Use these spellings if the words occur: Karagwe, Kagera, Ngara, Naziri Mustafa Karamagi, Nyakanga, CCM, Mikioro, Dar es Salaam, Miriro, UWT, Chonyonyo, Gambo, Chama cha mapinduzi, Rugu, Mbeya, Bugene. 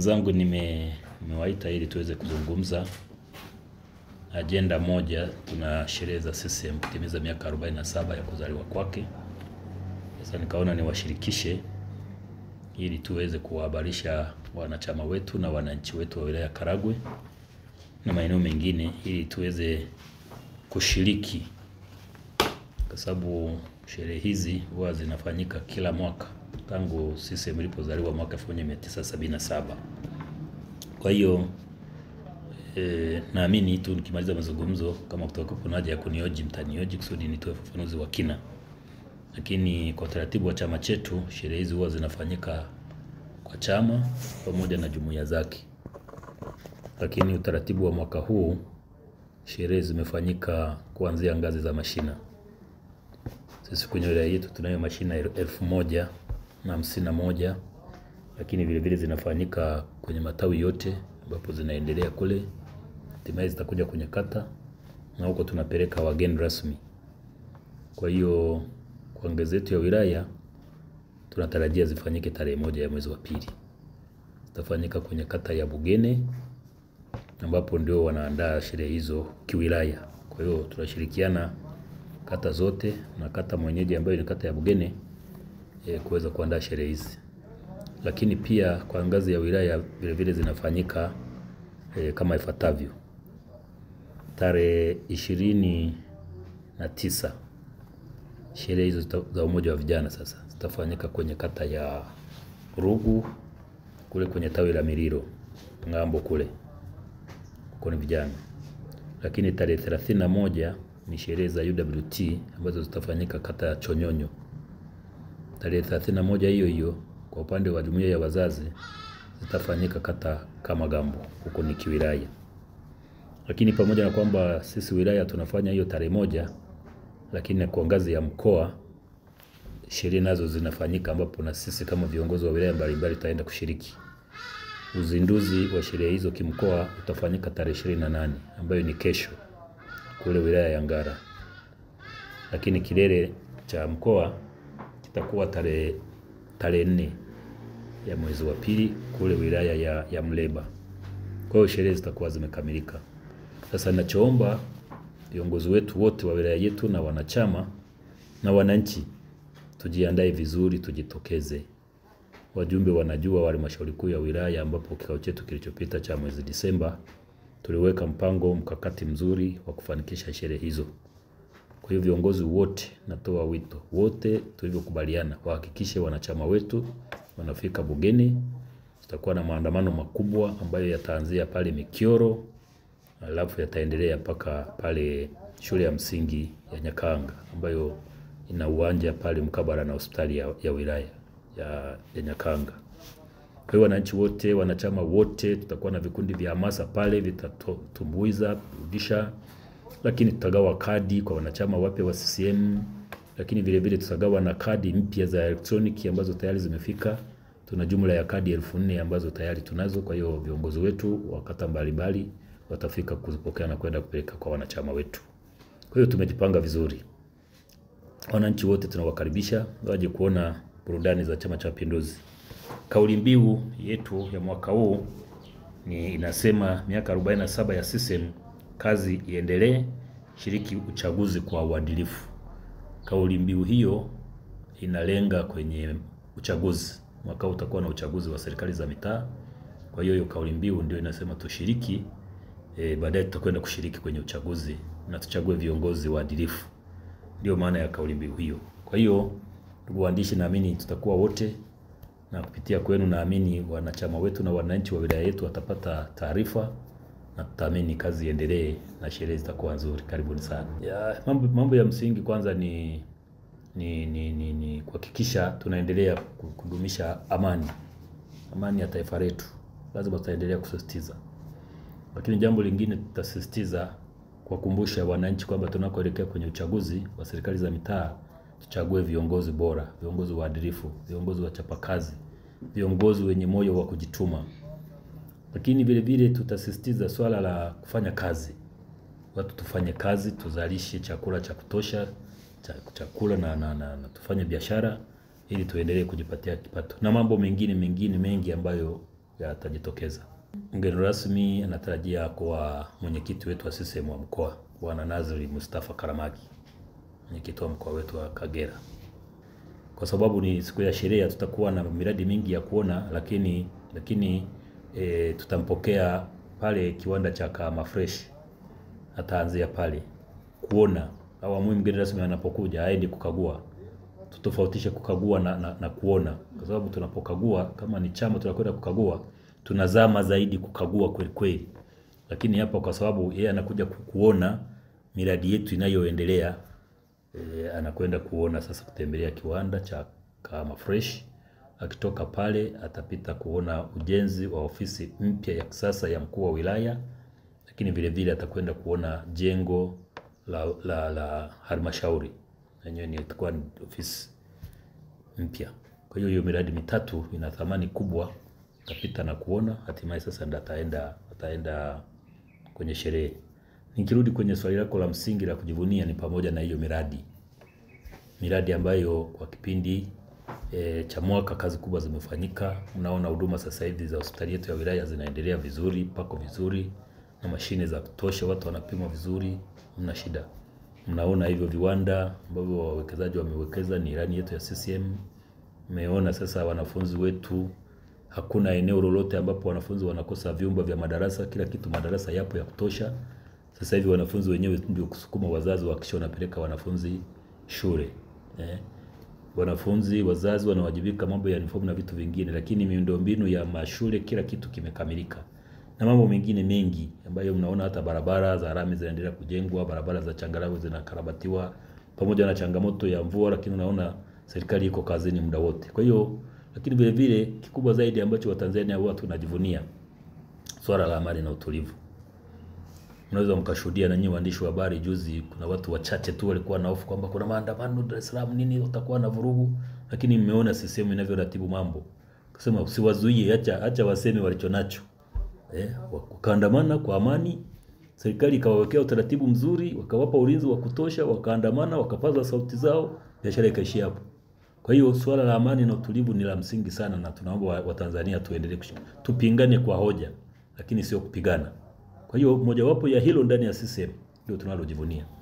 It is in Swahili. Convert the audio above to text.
Ndugu zangu nimewaita ili tuweze kuzungumza ajenda moja. Tuna sherehe za CCM kutimiza miaka 47 ya kuzaliwa kwake. Sasa nikaona niwashirikishe ili tuweze kuhabarisha wanachama wetu na wananchi wetu wa wilaya Karagwe na maeneo mengine ili tuweze kushiriki, kwa sababu sherehe hizi huwa zinafanyika kila mwaka tangu CCM ilipozaliwa mwaka 1977. Kwa hiyo naamini tu nikimaliza mazungumzo kama kutakuwa kuna haja ya kunioji mtanioji kusudi nitoe ufafanuzi wa kina. Lakini kwa taratibu wa chama chetu, sherehe hizi huwa zinafanyika kwa chama pamoja na jumuiya zake. Lakini utaratibu wa mwaka huu sherehe zimefanyika kuanzia ngazi za mashina. Sisi kwenye wilaya yetu tunayo mashina 1051, lakini vile vile zinafanyika kwenye matawi yote ambapo zinaendelea kule. Hatimaye zitakuja kwenye kata na huko tunapeleka wageni rasmi. Kwa hiyo kwa ngazi yetu ya wilaya tunatarajia zifanyike tarehe 1 ya mwezi wa pili. Zitafanyika kwenye kata ya Bugene ambapo ndio wanaandaa sherehe hizo kiwilaya. Kwa hiyo tunashirikiana kata zote na kata mwenyeji ambayo ni kata ya Bugene kuweza kuandaa sherehe hizi. Lakini pia kwa ngazi ya wilaya vile vile zinafanyika kama ifuatavyo. Tarehe 29 sherehe hizo za umoja wa vijana sasa zitafanyika kwenye kata ya Rugu kule kwenye tawi la Miriro ngambo kule kwa vijana. Lakini tarehe 31 ni sherehe za UWT ambazo zitafanyika kata ya Chonyonyo. Tarehe 31 hiyo hiyo kwa upande wa jumuiya ya wazazi zitafanyika kata kama Gambo huko ni kiwilaya. Lakini pamoja na kwamba sisi wilaya tunafanya hiyo tarehe 1, lakini kwa ngazi ya mkoa sherehe nazo zinafanyika ambapo na sisi kama viongozi wa wilaya mbalimbali tutaenda kushiriki. Uzinduzi wa sherehe hizo kimkoa utafanyika tarehe 28 ambayo ni kesho kule wilaya ya Ngara. Lakini kilele cha mkoa kitakuwa tarehe 4 ya mwezi wa pili kule wilaya ya Mleba. Kwa hiyo sherehe zitakuwa zimekamilika. Sasa ninachoomba viongozi wetu wote wa wilaya yetu na wanachama na wananchi tujiandae vizuri, tujitokeze. Wajumbe wanajua wale halmashauri kuu ya wilaya ambapo kikao chetu kilichopita cha mwezi Disemba tuliweka mpango mkakati mzuri wa kufanikisha sherehe hizo. Kwa hiyo viongozi wote, natoa wito wote tulivyokubaliana wahakikishe wanachama wetu wanafika Bugene. Tutakuwa na maandamano makubwa ambayo yataanzia pale Mikioro alafu yataendelea mpaka pale shule ya msingi ya Nyakanga ambayo ina uwanja pale mkabala na hospitali ya wilaya ya Nyakanga. Kwa hiyo wananchi wote, wanachama wote, tutakuwa na vikundi vya hamasa pale vitatumbuiza, kurudisha. Lakini tutagawa kadi kwa wanachama wapya wa CCM. Lakini vile vile tutagawa na kadi mpya za elektroniki ambazo tayari zimefika. Tuna jumla ya kadi 4000 ambazo tayari tunazo. Kwa hiyo viongozi wetu wa kata mbalimbali watafika kuzipokea na kwenda kupeleka kwa wanachama wetu. Kwa hiyo tumejipanga vizuri. Wananchi wote tunawakaribisha waje kuona burudani za Chama cha Mapinduzi. Kauli mbiu yetu ya mwaka huu ni inasema miaka 47 ya CCM, kazi iendelee, shiriki uchaguzi kwa uadilifu. Kauli mbiu hiyo inalenga kwenye uchaguzi. Mwaka huu utakuwa na uchaguzi wa serikali za mitaa. Kwa hiyo kauli mbiu ndio inasema tushiriki, baadaye tutakwenda kushiriki kwenye uchaguzi na tuchague viongozi waadilifu. Ndio maana ya kauli mbiu hiyo. Kwa hiyo ndugu waandishi, naamini tutakuwa wote na kupitia kwenu naamini wanachama wetu na wananchi wa wilaya yetu watapata taarifa na tutaamini kazi iendelee na sherehe zitakuwa nzuri. Karibuni sana. Mambo ya msingi kwanza ni kuhakikisha tunaendelea kudumisha amani ya taifa letu. Lazima tutaendelea kusisitiza. Lakini jambo lingine tutasisitiza kwa kukumbusha wananchi kwamba tunakoelekea kwenye uchaguzi wa serikali za mitaa tuchague viongozi bora, viongozi waadilifu, viongozi wachapakazi, viongozi wenye moyo wa kujituma. Lakini vile vile tutasisitiza swala la kufanya kazi. Watu tufanye kazi, tuzalishe chakula cha kutosha, chakula na tufanye biashara ili tuendelee kujipatia kipato. Na mambo mengine mengi ambayo yatajitokeza. Mgeni rasmi anatarajia kuwa mwenyekiti wetu wa CCM wa mkoa, Bwana Naziri Mustafa Karamagi, mwenyekiti wa mkoa wetu wa Kagera. Kwa sababu ni siku ya sherehe, tutakuwa na miradi mingi ya kuona, lakini tutampokea pale kiwanda cha kama fresh. Ataanzia pale kuona. Awamu mgeni rasmi anapokuja aende kukagua, tutofautishe kukagua na kuona, kwa sababu tunapokagua kama ni chama tunakwenda kukagua, tunazama zaidi kukagua kweli kweli. Lakini hapa kwa sababu yeye anakuja kuona miradi yetu inayoendelea, anakwenda kuona sasa, kutembelea kiwanda cha kama fresh. Akitoka pale atapita kuona ujenzi wa ofisi mpya ya kisasa ya mkuu wa wilaya, lakini vile vile atakwenda kuona jengo la halmashauri yenyewe, ni itakuwa ofisi mpya. Kwa hiyo hiyo miradi mitatu ina thamani kubwa, atapita na kuona, hatimaye sasa ndio ataenda kwenye sherehe. Nikirudi kwenye swali lako la msingi la kujivunia, ni pamoja na hiyo miradi ambayo kwa kipindi cha mwaka kazi kubwa zimefanyika. Unaona huduma sasa hivi za hospitali yetu ya wilaya zinaendelea vizuri, pako vizuri na mashine za kutosha, watu wanapimwa vizuri, mna shida. Mnaona hivyo viwanda ambavyo wawekezaji wamewekeza, ni ilani yetu ya CCM. Mmeona sasa wanafunzi wetu, hakuna eneo lolote ambapo wanafunzi wanakosa vyumba vya madarasa, kila kitu madarasa yapo ya kutosha. Sasa hivi wanafunzi wenyewe ndio kusukuma wazazi wakishona peleka wanafunzi shule. Wanafunzi wazazi wanawajibika mambo ya uniform na vitu vingine, lakini miundombinu ya mashule kila kitu kimekamilika. Na mambo mengine mengi ambayo mnaona, hata barabara za rami zinaendelea kujengwa, barabara za changarawe zinakarabatiwa, pamoja na changamoto ya mvua, lakini unaona serikali iko kazini muda wote. Kwa hiyo, lakini vile vile kikubwa zaidi ambacho Watanzania huwa tunajivunia, swala la amani na utulivu. Mnaweza mkashuhudia na nyinyi waandishi wa habari, juzi kuna watu wachache tu walikuwa na hofu kwamba kuna maandamano Dar es Salaam nini, utakuwa na vurugu, lakini mmeona CCM inavyoratibu mambo. Kusema usiwazuie, acha waseme walichonacho. Wakaandamana kwa amani, serikali ikawawekea utaratibu mzuri, wakawapa ulinzi wa kutosha, wakaandamana, wakapaza sauti zao, biashara ikaishia hapo. Kwa hiyo swala la amani na utulivu ni la msingi sana, na tunaomba Watanzania tuendelee tupingane kwa hoja, lakini sio kupigana. Kwa hiyo mojawapo ya hilo ndani ya CCM ndio tunalojivunia.